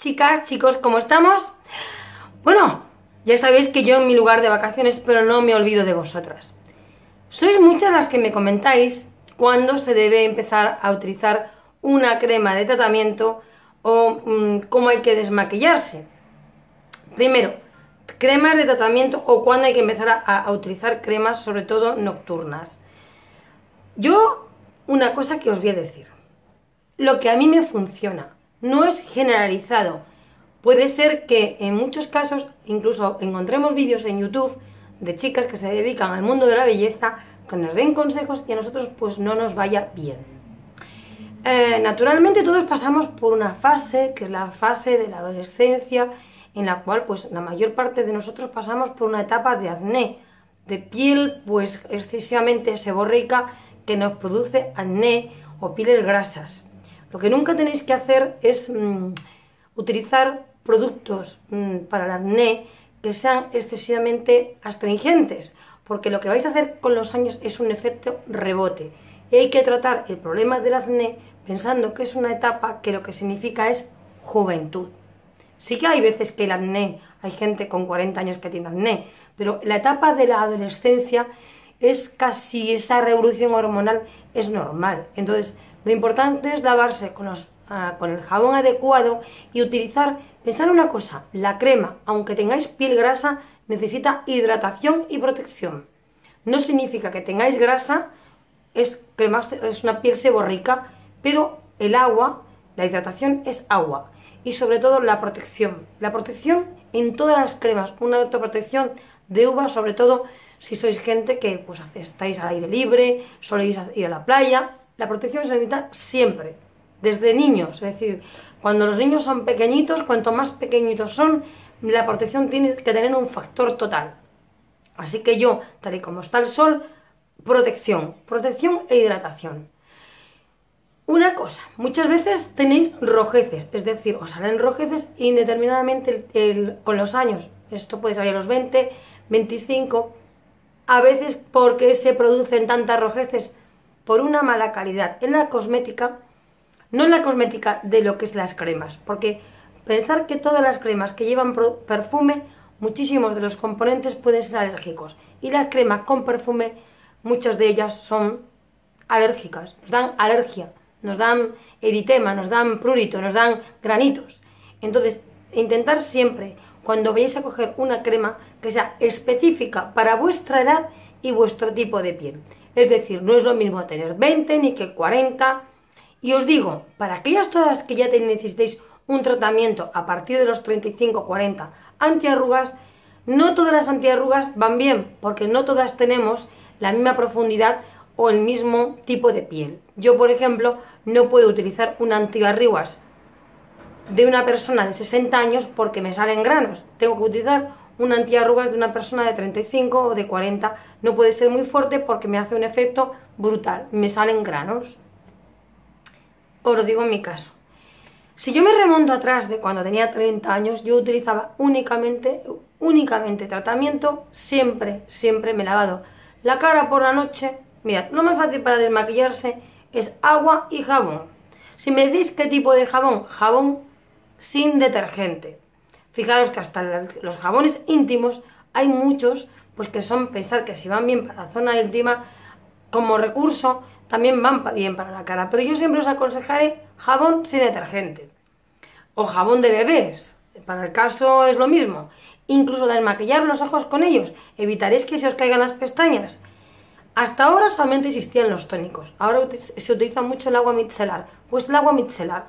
chicas, chicos, ¿cómo estamos? Bueno, ya sabéis que yo en mi lugar de vacaciones, pero no me olvido de vosotras. Sois muchas las que me comentáis cuándo se debe empezar a utilizar una crema de tratamiento o cómo hay que desmaquillarse. Primero, cremas de tratamiento o cuándo hay que empezar a utilizar cremas, sobre todo nocturnas. Yo, una cosa que os voy a decir, lo que a mí me funciona, no es generalizado. Puede ser que en muchos casos incluso encontremos vídeos en YouTube de chicas que se dedican al mundo de la belleza, que nos den consejos y a nosotros pues no nos vaya bien. Naturalmente todos pasamos por una fase, que es la fase de la adolescencia, en la cual pues la mayor parte de nosotros pasamos por una etapa de acné, de piel pues excesivamente seborreica que nos produce acné o pieles grasas. Lo que nunca tenéis que hacer es utilizar productos para el acné que sean excesivamente astringentes, porque lo que vais a hacer con los años es un efecto rebote. Y hay que tratar el problema del acné pensando que es una etapa que lo que significa es juventud. Sí que hay veces que el acné, hay gente con 40 años que tiene acné, pero la etapa de la adolescencia es casi esa revolución hormonal, es normal. Entonces, lo importante es lavarse con el jabón adecuado y utilizar, pensad una cosa, la crema, aunque tengáis piel grasa, necesita hidratación y protección. No significa que tengáis grasa, es una piel seborreica, pero el agua, la hidratación es agua y sobre todo la protección en todas las cremas, una autoprotección de uva, sobre todo si sois gente que pues estáis al aire libre, soléis ir a la playa. La protección se necesita siempre, desde niños, es decir, cuando los niños son pequeñitos, cuanto más pequeñitos son, la protección tiene que tener un factor total. Así que yo, tal y como está el sol, protección, protección e hidratación. Una cosa, muchas veces tenéis rojeces, es decir, os salen rojeces indeterminadamente con los años, esto puede salir a los 20, 25, a veces porque se producen tantas rojeces por una mala calidad en la cosmética, no en la cosmética de lo que es las cremas, porque pensar que todas las cremas que llevan perfume, muchísimos de los componentes pueden ser alérgicos, y las cremas con perfume, muchas de ellas son alérgicas, nos dan alergia, nos dan eritema, nos dan prurito, nos dan granitos. Entonces, intentar siempre, cuando vayáis a coger una crema, que sea específica para vuestra edad y vuestro tipo de piel. Es decir, no es lo mismo tener 20 ni que 40. Y os digo, para aquellas todas que ya necesitéis un tratamiento a partir de los 35-40, antiarrugas, no todas las antiarrugas van bien, porque no todas tenemos la misma profundidad o el mismo tipo de piel. Yo, por ejemplo, no puedo utilizar un antiarrugas de una persona de 60 años porque me salen granos. Tengo que utilizar un antiarrugas de una persona de 35 o de 40, no puede ser muy fuerte porque me hace un efecto brutal, me salen granos. Os lo digo en mi caso. Si yo me remonto atrás de cuando tenía 30 años, yo utilizaba únicamente tratamiento, siempre me he lavado la cara por la noche. Mirad, lo más fácil para desmaquillarse es agua y jabón. Si me decís qué tipo de jabón, jabón sin detergente. Fijaros que hasta los jabones íntimos hay muchos pues que son, pensar que si van bien para la zona íntima como recurso, también van bien para la cara, pero yo siempre os aconsejaré jabón sin detergente o jabón de bebés, para el caso es lo mismo. Incluso desmaquillar los ojos con ellos, evitaréis que se os caigan las pestañas. Hasta ahora solamente existían los tónicos, ahora se utiliza mucho el agua micelar, pues el agua micelar.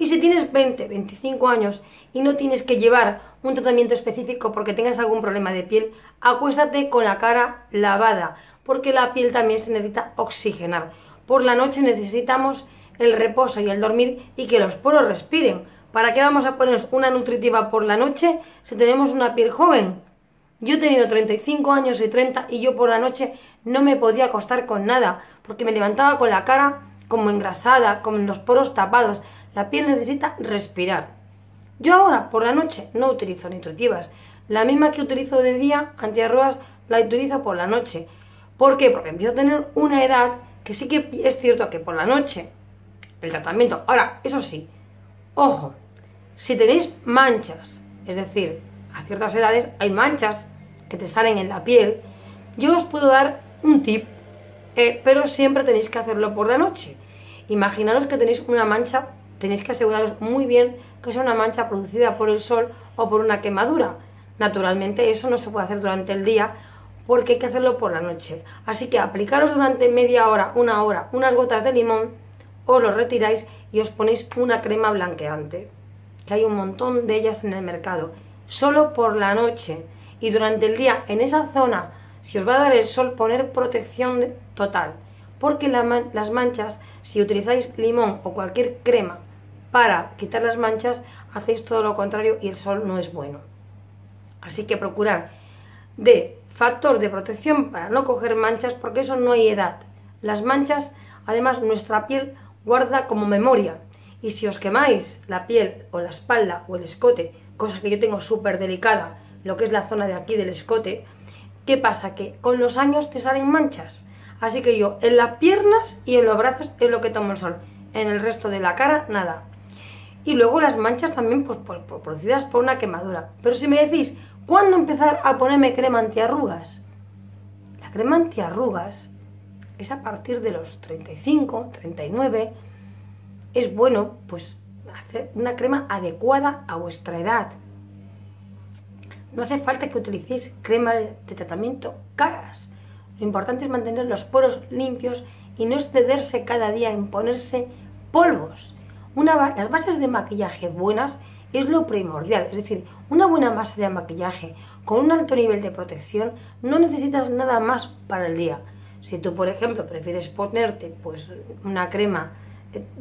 Y si tienes 20, 25 años y no tienes que llevar un tratamiento específico porque tengas algún problema de piel, acuéstate con la cara lavada, porque la piel también se necesita oxigenar. Por la noche necesitamos el reposo y el dormir y que los poros respiren. ¿Para qué vamos a ponernos una nutritiva por la noche si tenemos una piel joven? Yo he tenido 35 años y 30 y yo por la noche no me podía acostar con nada porque me levantaba con la cara como engrasada, con los poros tapados. La piel necesita respirar. Yo ahora, por la noche, no utilizo nutritivas. La misma que utilizo de día, antiarrugas, la utilizo por la noche. ¿Por qué? Porque empiezo a tener una edad que sí que es cierto que por la noche el tratamiento. Ahora, eso sí, ojo, Si tenéis manchas, es decir, a ciertas edades hay manchas que te salen en la piel, yo os puedo dar un tip, pero siempre tenéis que hacerlo por la noche. Imaginaros que tenéis una mancha, tenéis que aseguraros muy bien que sea una mancha producida por el sol o por una quemadura. Naturalmente eso no se puede hacer durante el día porque hay que hacerlo por la noche. Así que aplicaros durante media hora, una hora, unas gotas de limón, os lo retiráis y os ponéis una crema blanqueante, que hay un montón de ellas en el mercado. Solo por la noche, y durante el día en esa zona, si os va a dar el sol, poner protección total, porque las manchas, si utilizáis limón o cualquier crema para quitar las manchas, hacéis todo lo contrario y el sol no es bueno. Así que procurar de factor de protección para no coger manchas, porque eso no hay edad. Las manchas, además, nuestra piel guarda como memoria, y si os quemáis la piel o la espalda o el escote, cosa que yo tengo súper delicada, lo que es la zona de aquí del escote, ¿qué pasa? Que con los años te salen manchas. Así que yo en las piernas y en los brazos es lo que tomo el sol, en el resto de la cara nada. Y luego las manchas también pues producidas por una quemadura. Pero si me decís, ¿cuándo empezar a ponerme crema antiarrugas? La crema antiarrugas es a partir de los 35, 39, es bueno pues hacer una crema adecuada a vuestra edad. No hace falta que utilicéis cremas de tratamiento caras. Lo importante es mantener los poros limpios y no excederse cada día en ponerse polvos. Las bases de maquillaje buenas es lo primordial, es decir, una buena base de maquillaje con un alto nivel de protección no necesitas nada más para el día. Si tú, por ejemplo, prefieres ponerte pues una crema,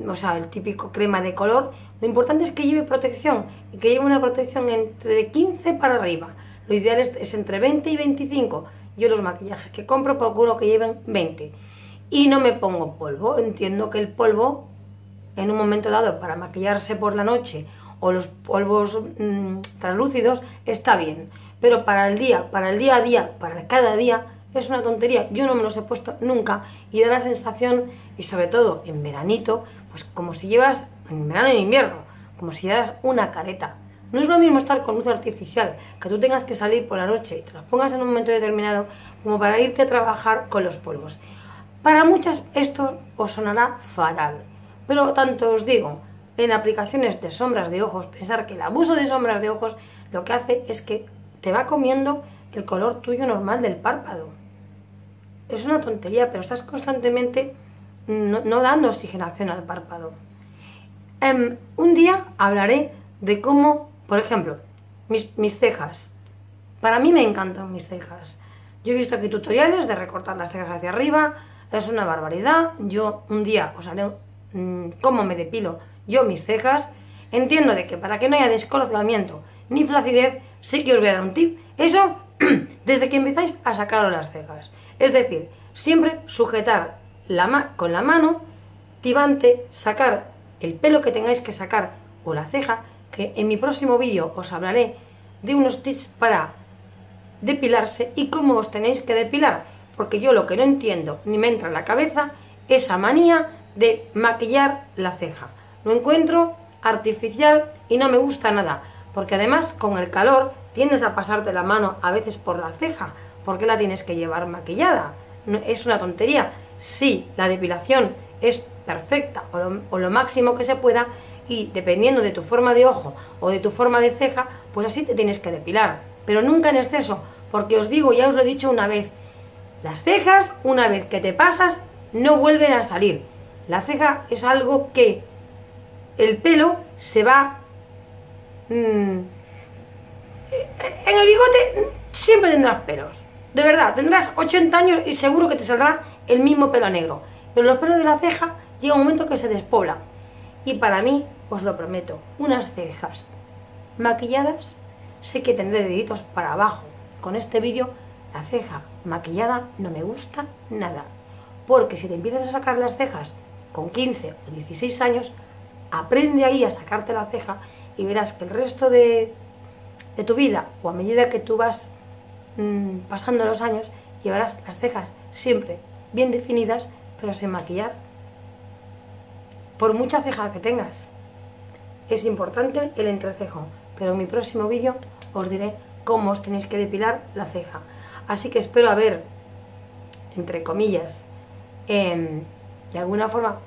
o sea, el típico crema de color, lo importante es que lleve protección, y que lleve una protección entre de 15 para arriba. Lo ideal es entre 20 y 25. Yo los maquillajes que compro procuro que lleven 20. Y no me pongo polvo. Entiendo que el polvo, en un momento dado, para maquillarse por la noche, o los polvos translúcidos, está bien. Pero para el día a día, para cada día, es una tontería. Yo no me los he puesto nunca y da la sensación, y sobre todo en veranito, pues como si llevas, en verano y en invierno, como si llevas una careta. No es lo mismo estar con luz artificial, que tú tengas que salir por la noche y te los pongas en un momento determinado, como para irte a trabajar con los polvos. Para muchas esto os sonará fatal, pero tanto os digo, en aplicaciones de sombras de ojos, pensar que el abuso de sombras de ojos lo que hace es que te va comiendo el color tuyo normal del párpado. Es una tontería, pero estás constantemente no dando oxigenación al párpado. Un día hablaré de cómo, por ejemplo, mis cejas. Para mí me encantan mis cejas. Yo he visto aquí tutoriales de recortar las cejas hacia arriba, es una barbaridad. Yo un día os haré cómo me depilo yo mis cejas. Entiendo de que para que no haya descolgamiento ni flacidez, sí que os voy a dar un tip. Eso desde que empezáis a sacaros las cejas. Es decir, siempre sujetar con la mano, tibante, sacar el pelo que tengáis que sacar o la ceja, que en mi próximo vídeo os hablaré de unos tips para depilarse y cómo os tenéis que depilar, porque yo lo que no entiendo ni me entra en la cabeza es esa manía de maquillar la ceja. Lo encuentro artificial y no me gusta nada, porque además con el calor tiendes a pasarte la mano a veces por la ceja. ¿Por qué la tienes que llevar maquillada? No, es una tontería. Sí, la depilación es perfecta o lo máximo que se pueda, y dependiendo de tu forma de ojo o de tu forma de ceja, pues así te tienes que depilar, pero nunca en exceso, porque os digo, ya os lo he dicho una vez, las cejas una vez que te pasas no vuelven a salir. La ceja es algo que el pelo se va en el bigote siempre tendrás pelos. De verdad, tendrás 80 años y seguro que te saldrá el mismo pelo negro. Pero los pelos de la ceja llega un momento que se despoblan. Y para mí, os lo prometo, unas cejas maquilladas, sé que tendré deditos para abajo. Con este vídeo, la ceja maquillada no me gusta nada. Porque si te empiezas a sacar las cejas con 15 o 16 años, aprende ahí a sacarte la ceja y verás que el resto de tu vida, o a medida que tú vas pasando los años, llevarás las cejas siempre bien definidas pero sin maquillar, por mucha ceja que tengas. Es importante el entrecejo, pero en mi próximo vídeo os diré cómo os tenéis que depilar la ceja. Así que espero haber, entre comillas, de alguna forma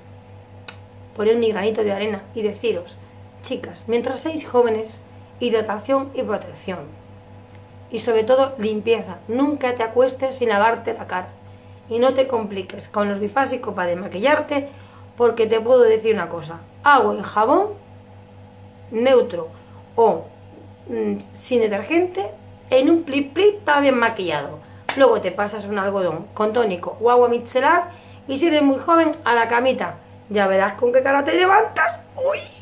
poner mi granito de arena y deciros, chicas, mientras seáis jóvenes, hidratación y protección. Y sobre todo, limpieza. Nunca te acuestes sin lavarte la cara. Y no te compliques con los bifásicos para desmaquillarte, porque te puedo decir una cosa. Agua y jabón neutro o sin detergente en un pli pli está bien maquillado. Luego te pasas un algodón con tónico o agua micelar y si eres muy joven, a la camita. Ya verás con qué cara te levantas. ¡Uy!